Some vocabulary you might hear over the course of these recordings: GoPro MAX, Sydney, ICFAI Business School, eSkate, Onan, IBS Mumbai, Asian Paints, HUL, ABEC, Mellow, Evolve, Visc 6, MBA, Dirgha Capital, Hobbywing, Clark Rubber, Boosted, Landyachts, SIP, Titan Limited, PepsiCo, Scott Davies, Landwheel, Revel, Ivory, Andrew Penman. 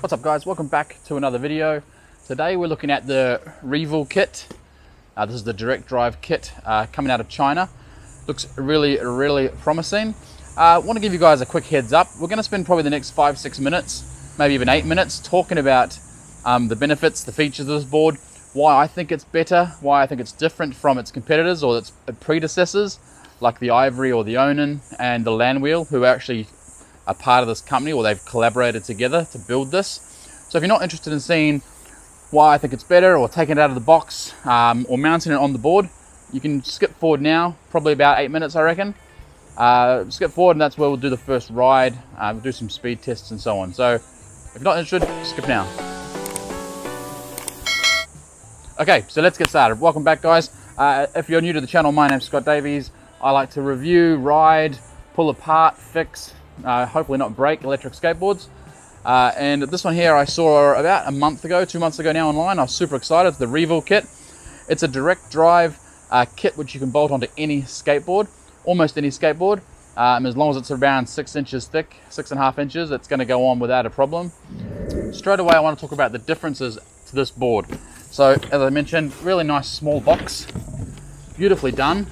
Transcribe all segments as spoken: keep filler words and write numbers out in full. What's up guys, welcome back to another video. Today we're looking at the Revel kit. Uh, this is the direct drive kit uh, coming out of China. Looks really, really promising. I uh, want to give you guys a quick heads up. We're going to spend probably the next five, six minutes, maybe even eight minutes talking about um, the benefits, the features of this board, why I think it's better, why I think it's different from its competitors or its predecessors like the Ivory or the Onan and the Landwheel, who are actually a part of this company, or they've collaborated together to build this. So if you're not interested in seeing why I think it's better or taking it out of the box um, or mounting it on the board, you can skip forward now, probably about eight minutes I reckon. Uh, skip forward and that's where we'll do the first ride, uh, we'll do some speed tests and so on. So if you're not interested, skip now. Okay, so let's get started. Welcome back guys. Uh, if you're new to the channel, my name's Scott Davies. I like to review, ride, pull apart, fix, Uh, hopefully not break electric skateboards, uh, and this one here I saw about a month ago, two months ago now online. I was super excited. It's the Revel kit. It's a direct drive uh, kit which you can bolt onto any skateboard, almost any skateboard, um, as long as it's around six inches thick, six and a half inches, it's going to go on without a problem. Straight away I want to talk about the differences to this board. So as I mentioned, really nice small box, beautifully done.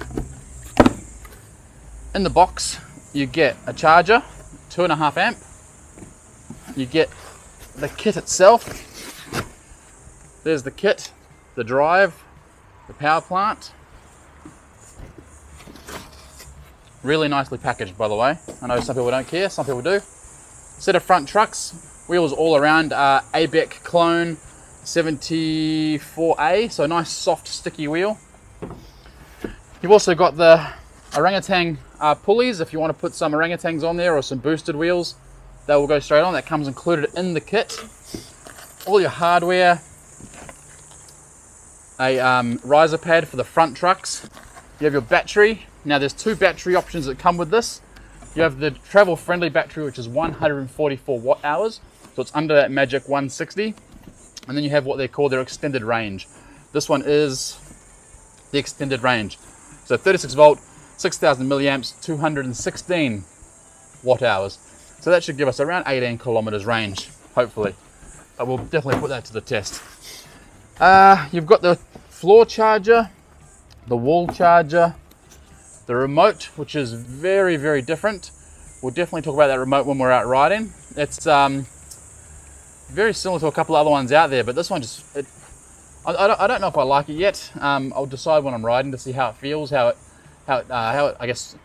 In the box you get a charger, two and a half amp. You get the kit itself. There's the kit, the drive, the power plant. Really nicely packaged, by the way. I know some people don't care, some people do. Set of front trucks, wheels all around, uh, A B E C clone seventy-four A, so a nice soft sticky wheel. You've also got the orangutan uh, pulleys. If you want to put some orangutans on there or some boosted wheels, they will go straight on. That comes included in the kit. All your hardware, a um, riser pad for the front trucks. You have your battery. Now there's two battery options that come with this. You have the travel friendly battery, which is one hundred forty-four watt hours, so it's under that magic one sixty, and then you have what they call their extended range. This one is the extended range, so thirty-six volt, six thousand milliamps, two hundred sixteen watt hours. So that should give us around eighteen kilometers range, hopefully. But we'll definitely put that to the test. Uh, you've got the floor charger, the wall charger, the remote, which is very, very different. We'll definitely talk about that remote when we're out riding. It's um, very similar to a couple of other ones out there, but this one just, it, I, I, don't, I don't know if I like it yet. Um, I'll decide when I'm riding to see how it feels, how it, How it, uh, how it, I guess,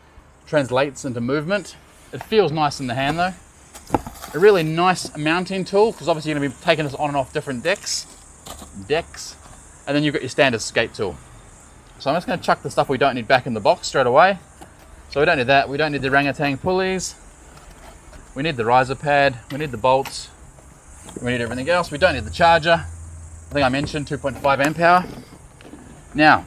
translates into movement. It feels nice in the hand though. A really nice mounting tool, because obviously you're going to be taking this on and off different decks. Decks. And then you've got your standard skate tool. So I'm just going to chuck the stuff we don't need back in the box straight away. So we don't need that. We don't need the orangutan pulleys. We need the riser pad. We need the bolts. We need everything else. We don't need the charger. I think I mentioned two point five amp hour. Now,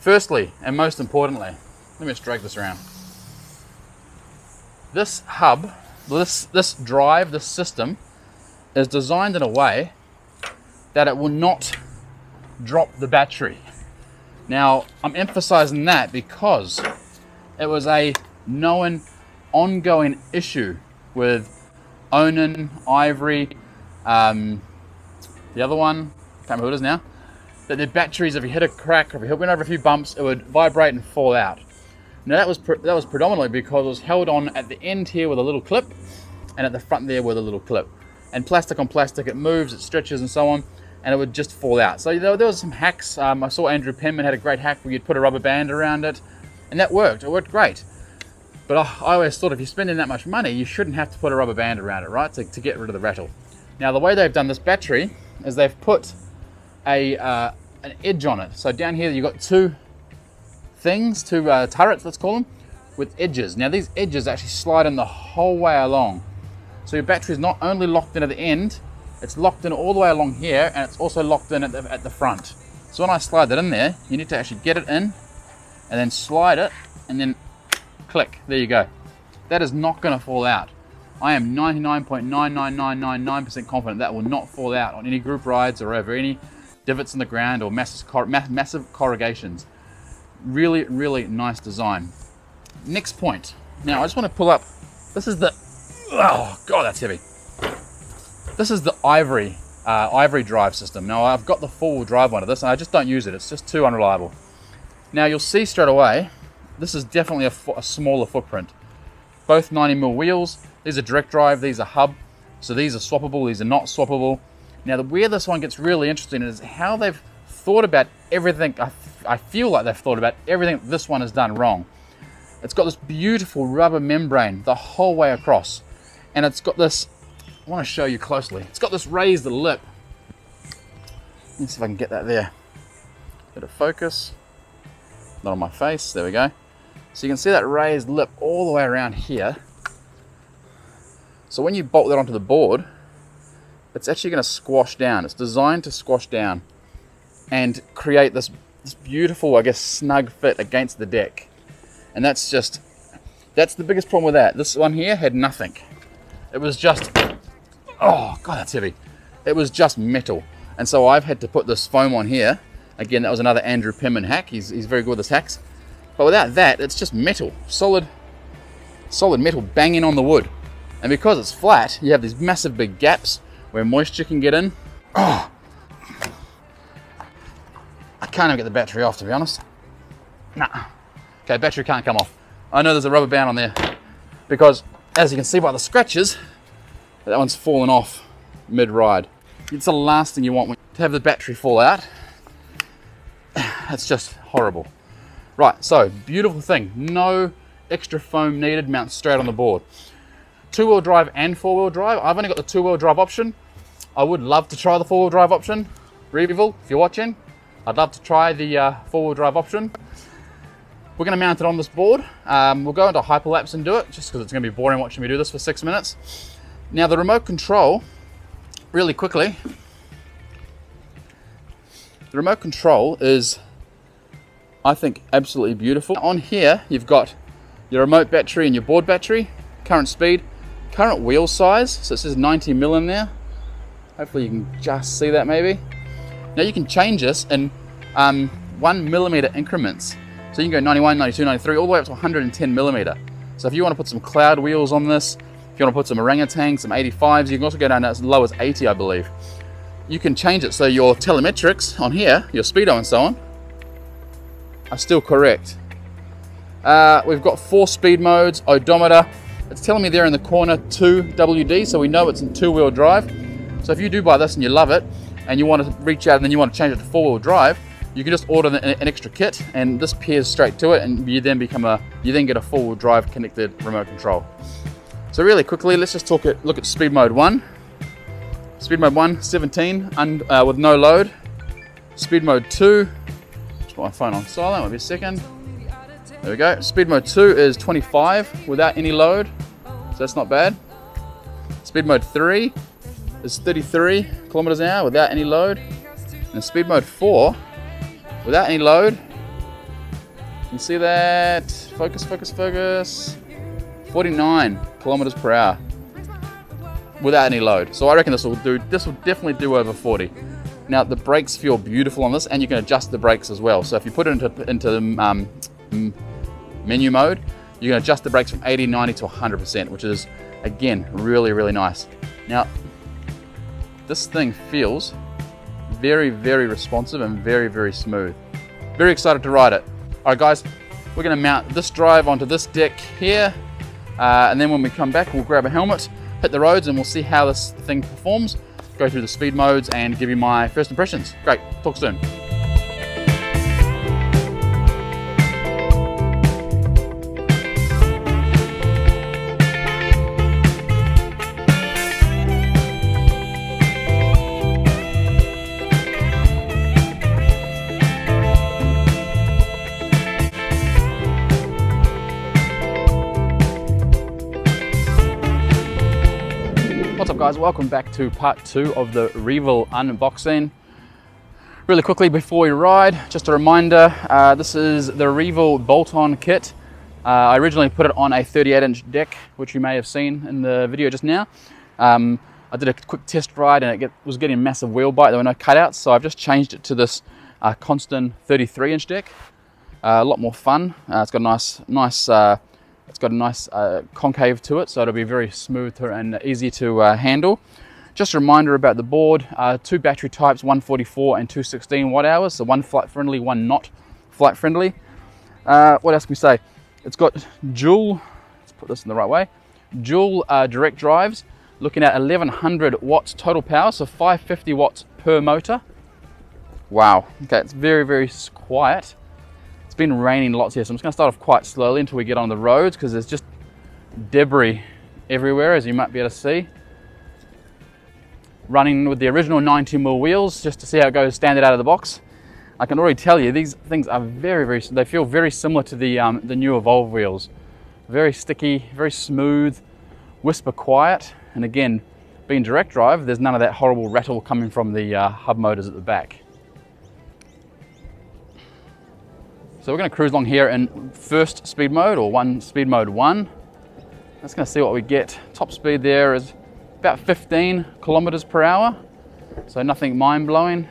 firstly, and most importantly, let me just drag this around. This hub, this, this drive, this system is designed in a way that it will not drop the battery. Now, I'm emphasizing that because it was a known, ongoing issue with Onan, Ivory, um, the other one, I can't remember who it is now, that their batteries, if you hit a crack, or if you went over a few bumps, it would vibrate and fall out. Now that was that was predominantly because it was held on at the end here with a little clip, and at the front there with a little clip. And plastic on plastic, it moves, it stretches and so on, and it would just fall out. So there, there was some hacks. Um, I saw Andrew Penman had a great hack where you'd put a rubber band around it, and that worked, it worked great. But I, I always thought if you're spending that much money, you shouldn't have to put a rubber band around it, right, to, to get rid of the rattle. Now the way they've done this battery is they've put a uh, an edge on it. So down here you've got two things, two uh, turrets, let's call them, with edges. Now these edges actually slide in the whole way along. So your battery is not only locked in at the end, it's locked in all the way along here, and it's also locked in at the, at the front. So when I slide that in there, you need to actually get it in, and then slide it, and then click, there you go. That is not gonna fall out. I am ninety-nine point nine nine nine nine nine percent confident that will not fall out on any group rides or over any divots in the ground or massive, cor massive corrugations. Really, really nice design. Next point. Now I just want to pull up, this is the Oh, God, that's heavy. This is the Ivory, uh, Ivory drive system. Now, I've got the four-wheel drive one of this, and I just don't use it. It's just too unreliable. Now, you'll see straight away, this is definitely a, a smaller footprint. Both ninety mil wheels. These are direct drive, these are hub. So these are swappable, these are not swappable. Now, the, where this one gets really interesting is how they've thought about everything. I, I feel like they've thought about everything this one has done wrong. It's got this beautiful rubber membrane the whole way across. And it's got this, I want to show you closely. It's got this raised lip. Let's see if I can get that there. Bit of focus, not on my face, there we go. So you can see that raised lip all the way around here. So when you bolt that onto the board, it's actually going to squash down. It's designed to squash down and create this, this beautiful, I guess, snug fit against the deck. And that's just, that's the biggest problem with that. This one here had nothing. It was just, oh God, that's heavy. It was just metal. And so I've had to put this foam on here. Again, that was another Andrew Penman hack. He's, he's very good with his hacks. But without that, it's just metal, solid, solid metal banging on the wood. And because it's flat, you have these massive big gaps where moisture can get in. Oh, I can't even get the battery off, to be honest. Nah. Okay, battery can't come off. I know there's a rubber band on there because, as you can see by the scratches, that one's fallen off mid-ride. It's the last thing you want, to have the battery fall out. That's just horrible. Right, so beautiful thing. No extra foam needed, mounts straight on the board. Two-wheel drive and four-wheel drive. I've only got the two-wheel drive option. I would love to try the four-wheel drive option. Revel, if you're watching, I'd love to try the uh, four-wheel drive option. We're gonna mount it on this board. Um, we'll go into hyperlapse and do it, just because it's gonna be boring watching me do this for six minutes. Now the remote control, really quickly, the remote control is, I think, absolutely beautiful. On here, you've got your remote battery and your board battery, current speed, current wheel size, so it says ninety mil in there. Hopefully you can just see that maybe. Now you can change this in um, one millimeter increments. So you can go ninety-one, ninety-two, ninety-three, all the way up to one hundred ten millimeter. So if you want to put some cloud wheels on this, if you want to put some orangutan, some eighty-fives, you can also go down as low as eighty, I believe. You can change it so your telemetrics on here, your speedo and so on, are still correct. Uh, we've got four speed modes, odometer. It's telling me there in the corner two W D, so we know it's in two-wheel drive. So if you do buy this and you love it, and you want to reach out and then you want to change it to four-wheel drive, you can just order an extra kit and this pairs straight to it, and you then become a, you then get a four-wheel drive connected remote control. So really quickly, let's just talk at, look at speed mode one. Speed mode one, seventeen, un, uh, with no load. Speed mode two, just put my phone on silent, maybe a second. There we go. Speed mode two is twenty-five without any load, so that's not bad. Speed mode three is thirty-three kilometers an hour without any load. And speed mode four, without any load, you can see that, focus, focus, focus, forty-nine kilometers per hour without any load. So I reckon this will do, this will definitely do over forty. Now the brakes feel beautiful on this, and you can adjust the brakes as well. So if you put it into, into um, menu mode, you can adjust the brakes from eighty, ninety to one hundred percent, which is, again, really, really nice. Now, this thing feels very, very responsive and very, very smooth. Very excited to ride it. All right, guys, we're gonna mount this drive onto this deck here, uh, and then when we come back, we'll grab a helmet, hit the roads, and we'll see how this thing performs, go through the speed modes, and give you my first impressions. Great, talk soon. Guys, welcome back to part two of the Revel unboxing. Really quickly before we ride, just a reminder, uh, this is the Revel bolt-on kit. Uh, I originally put it on a thirty-eight inch deck, which you may have seen in the video just now. Um, I did a quick test ride and it get, was getting a massive wheel bite, there were no cutouts, so I've just changed it to this uh, Constant thirty-three inch deck. Uh, a lot more fun, uh, it's got a nice, nice uh, It's got a nice uh, concave to it, so it'll be very smooth and easy to uh, handle. Just a reminder about the board, uh, two battery types, one forty-four and two sixteen watt hours, so one flight friendly, one not flight friendly. Uh, what else can we say? It's got dual, let's put this in the right way, dual uh, direct drives, looking at eleven hundred watts total power, so five hundred fifty watts per motor. Wow, okay, it's very, very quiet. It's been raining lots here, so I'm just gonna start off quite slowly until we get on the roads, because there's just debris everywhere, as you might be able to see. Running with the original ninety mil wheels, just to see how it goes standard out of the box. I can already tell you, these things are very, very, they feel very similar to the, um, the new Evolve wheels. Very sticky, very smooth, whisper quiet, and again, being direct drive, there's none of that horrible rattle coming from the uh, hub motors at the back. So we're gonna cruise along here in first speed mode, or one speed mode one. That's gonna see what we get. Top speed there is about fifteen kilometers per hour, so nothing mind-blowing.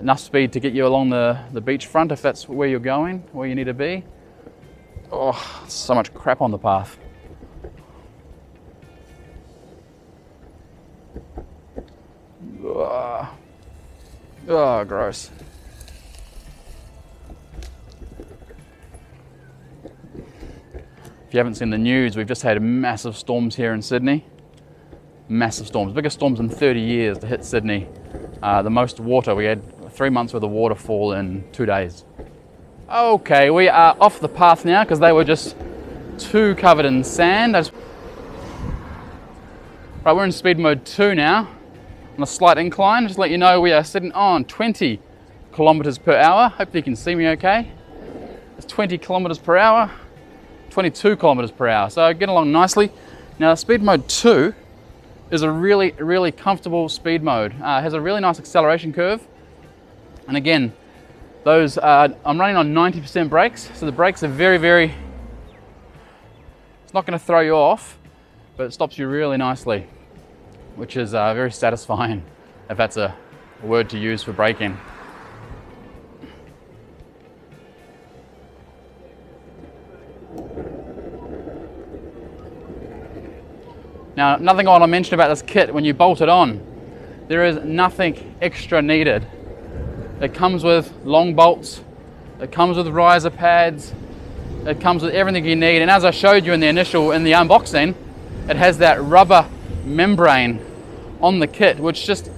Enough speed to get you along the, the beachfront if that's where you're going, where you need to be. Oh, so much crap on the path. Ugh. Oh, gross. If you haven't seen the news, we've just had massive storms here in Sydney. Massive storms, biggest storms in thirty years to hit Sydney. Uh, the most water, we had three months worth of waterfall in two days. Okay, we are off the path now because they were just too covered in sand. Just... Right, we're in speed mode two now, on a slight incline. Just to let you know, we are sitting on twenty kilometers per hour. Hopefully you can see me okay. It's twenty kilometers per hour. twenty-two kilometers per hour, so getting along nicely. Now speed mode two is a really, really comfortable speed mode. Uh, it has a really nice acceleration curve. And again, those, uh, I'm running on ninety percent brakes, so the brakes are very, very, it's not gonna throw you off, but it stops you really nicely, which is uh, very satisfying, if that's a word to use for braking. Now, nothing I want to mention about this kit when you bolt it on. There is nothing extra needed. It comes with long bolts, it comes with riser pads, it comes with everything you need. And as I showed you in the initial, in the unboxing, it has that rubber membrane on the kit, which just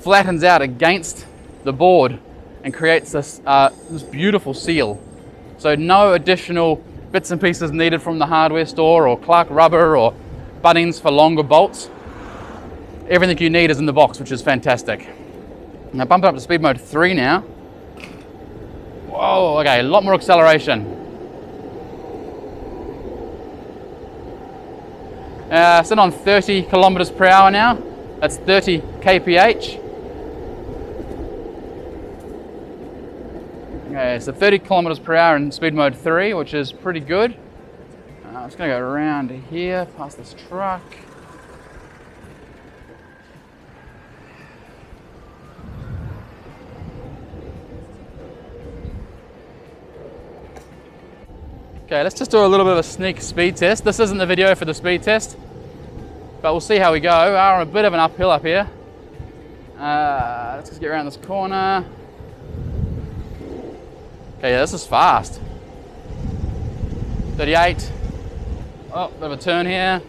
flattens out against the board and creates this, uh, this beautiful seal. So no additional bits and pieces needed from the hardware store or Clark Rubber or buttons for longer bolts. Everything you need is in the box, which is fantastic. Now bump it up to speed mode three now. Whoa, okay, a lot more acceleration. Uh, sitting on thirty kilometers per hour now. That's thirty kph. Okay, so thirty kilometers per hour in speed mode three, which is pretty good. I'm just going to go around here, past this truck. Okay, let's just do a little bit of a sneak speed test. This isn't the video for the speed test, but we'll see how we go. We're on a bit of an uphill up here. Uh, let's just get around this corner. Okay, yeah, this is fast. thirty-eight. Oh, bit of a turn here.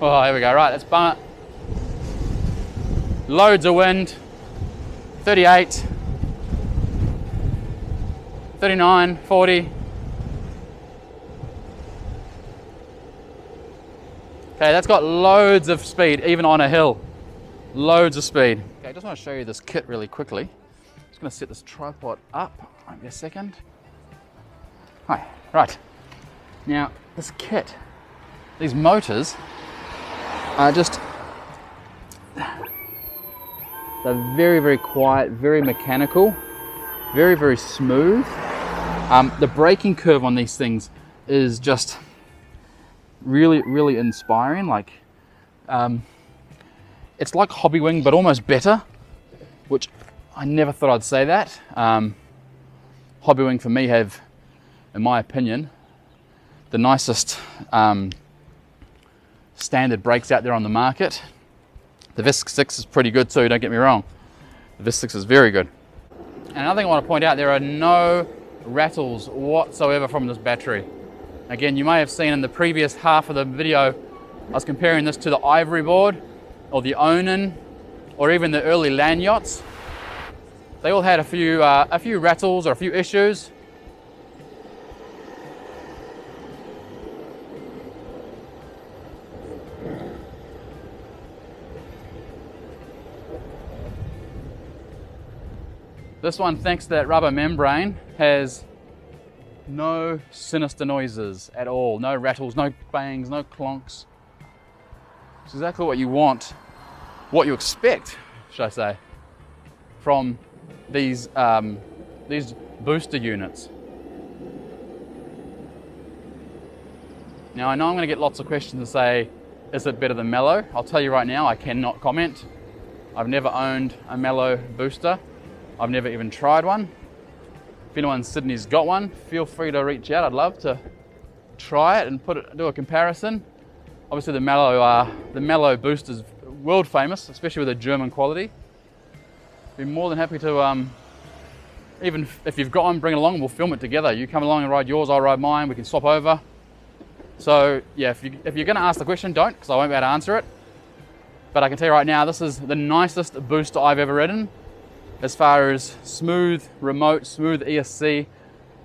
Oh, here we go. Right, let's bump it. Loads of wind. thirty-eight. thirty-nine. forty. Okay, that's got loads of speed, even on a hill. Loads of speed. Okay, I just want to show you this kit really quickly. I'm just going to set this tripod up. Wait a second. Hi. Right. Now, this kit. These motors are just, they're very, very quiet, very mechanical, very, very smooth. Um, the braking curve on these things is just really, really inspiring. Like, um, it's like Hobbywing, but almost better, which I never thought I'd say that. Um, Hobbywing for me have, in my opinion, the nicest um, standard brakes out there on the market. The Visc six is pretty good too, don't get me wrong. The Visc six is very good. And another thing I want to point out, there are no rattles whatsoever from this battery. Again, you may have seen in the previous half of the video, I was comparing this to the Ivory board, or the Onan, or even the early Landyachts. They all had a few, uh, a few rattles or a few issues. This one, thanks to that rubber membrane, has no sinister noises at all. No rattles, no bangs, no clonks. It's exactly what you want, what you expect, should I say, from these, um, these booster units. Now, I know I'm going to get lots of questions and say, is it better than Mellow? I'll tell you right now, I cannot comment. I've never owned a Mellow booster. I've never even tried one. If anyone in Sydney's got one, feel free to reach out. I'd love to try it and put it, do a comparison. Obviously the Mellow, uh, the Mellow booster is world famous, especially with the German quality. Be more than happy to, um, even if you've got one, bring it along, we'll film it together. You come along and ride yours, I'll ride mine, we can swap over. So yeah, if, you, if you're gonna ask the question, don't, because I won't be able to answer it. But I can tell you right now, this is the nicest booster I've ever ridden. As far as smooth remote, smooth E S C,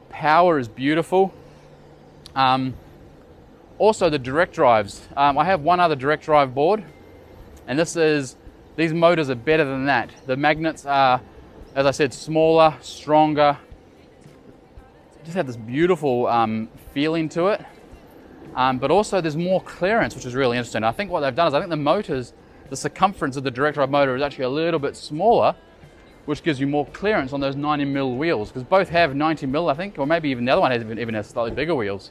power is beautiful. Um, also the direct drives. Um, I have one other direct drive board, and this is, these motors are better than that. The magnets are, as I said, smaller, stronger. Just have this beautiful um, feeling to it. Um, but also there's more clearance, which is really interesting. I think what they've done is, I think the motors, the circumference of the direct drive motor is actually a little bit smaller, which gives you more clearance on those ninety mil wheels, because both have ninety mil, I think, or maybe even the other one has even, even has slightly bigger wheels.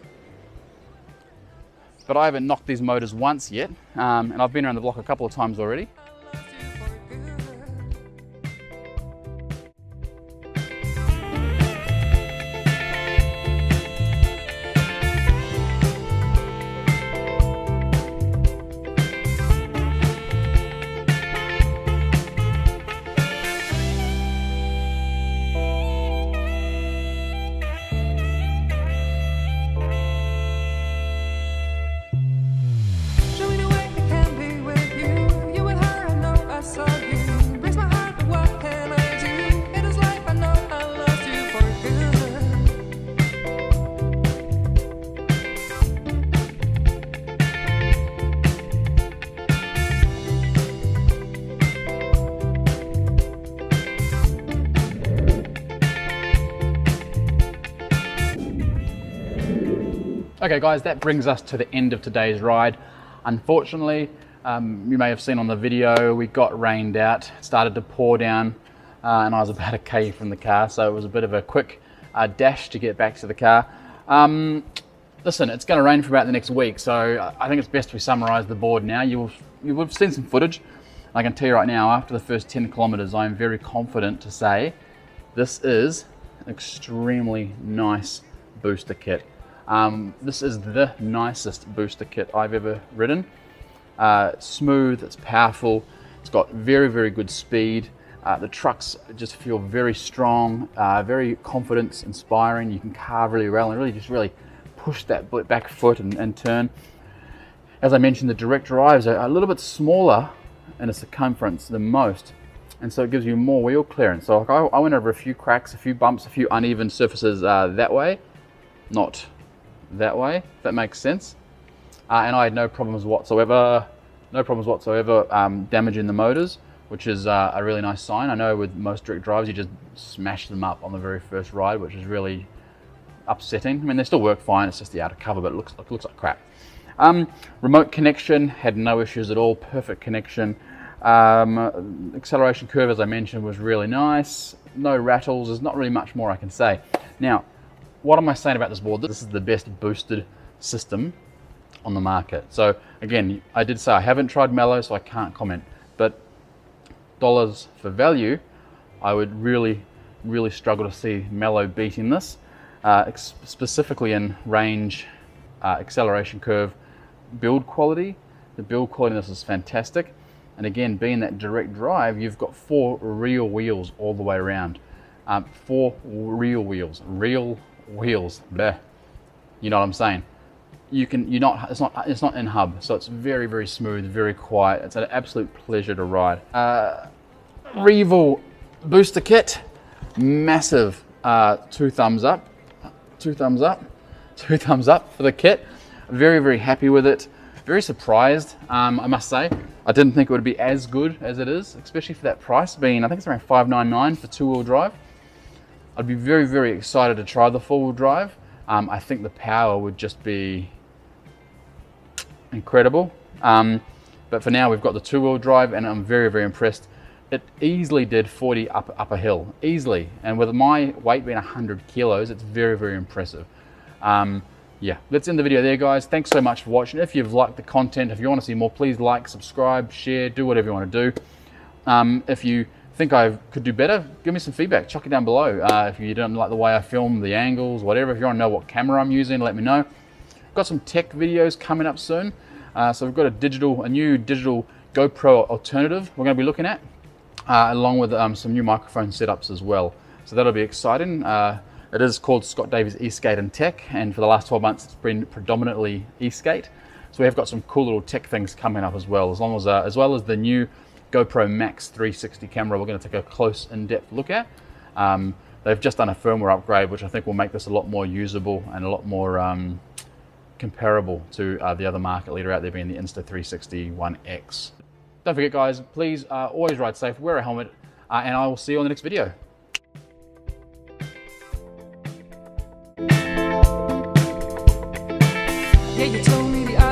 But I haven't knocked these motors once yet, um, and I've been around the block a couple of times already. Okay guys, that brings us to the end of today's ride. Unfortunately, um, you may have seen on the video, we got rained out, it started to pour down, uh, and I was about a K from the car, so it was a bit of a quick uh, dash to get back to the car. Um, listen, it's gonna rain for about the next week, so I think it's best we summarize the board now. You'll, you will have seen some footage. I can tell you right now, after the first ten kilometers, I am very confident to say, this is an extremely nice booster kit. Um, this is the nicest booster kit I've ever ridden. Uh, smooth, it's powerful, it's got very, very good speed. Uh, the trucks just feel very strong, uh, very confidence inspiring. You can carve really well and really just really push that back foot and, and turn. As I mentioned, the direct drives are a little bit smaller in a circumference than most, and so it gives you more wheel clearance. So like I, I went over a few cracks, a few bumps, a few uneven surfaces uh, that way, not that way, if that makes sense. Uh, and I had no problems whatsoever, no problems whatsoever um, damaging the motors, which is uh, a really nice sign. I know with most direct drives, you just smash them up on the very first ride, which is really upsetting. I mean, they still work fine, it's just the outer cover, but it looks, it looks like crap. Um, remote connection, had no issues at all, perfect connection. Um, acceleration curve, as I mentioned, was really nice. No rattles, there's not really much more I can say. Now, what am I saying about this board? This is the best boosted system on the market. So again, I did say I haven't tried Mellow, so I can't comment, but dollars for value, I would really, really struggle to see Mellow beating this, uh, specifically in range, uh, acceleration curve build quality. The build quality in this is fantastic. And again, being that direct drive, you've got four real wheels all the way around. Um, four real wheels, real wheels, bleh. You know what I'm saying? You can, you're not, it's not, it's not in hub. So it's very, very smooth, very quiet. It's an absolute pleasure to ride. Uh, Revel booster kit, massive, uh, two thumbs up, two thumbs up, two thumbs up for the kit. Very, very happy with it. Very surprised, um, I must say. I didn't think it would be as good as it is, especially for that price being, I think it's around five ninety-nine for two-wheel drive. I'd be very, very excited to try the four-wheel drive. Um, I think the power would just be incredible. Um, but for now, we've got the two-wheel drive, and I'm very, very impressed. It easily did forty up, up a hill, easily. And with my weight being one hundred kilos, it's very, very impressive. Um, Yeah, let's end the video there, guys. Thanks so much for watching. If you've liked the content, if you want to see more, please like, subscribe, share, do whatever you want to do. Um, if you think I could do better, give me some feedback. Chuck it down below. Uh, if you don't like the way I film, the angles, whatever. If you want to know what camera I'm using, let me know. Got some tech videos coming up soon. Uh, so we've got a digital, a new digital GoPro alternative we're going to be looking at, uh, along with um, some new microphone setups as well. So that'll be exciting. Uh, It is called Scott Davies eSkate and Tech, and for the last twelve months it's been predominantly eSkate. So we have got some cool little tech things coming up as well, as long as uh, as well as the new GoPro MAX three sixty camera we're going to take a close in-depth look at. Um, they've just done a firmware upgrade, which I think will make this a lot more usable and a lot more um, comparable to uh, the other market leader out there, being the Insta three sixty ONE X. Don't forget, guys, please uh, always ride safe, wear a helmet, uh, and I will see you on the next video. Yeah, you told me the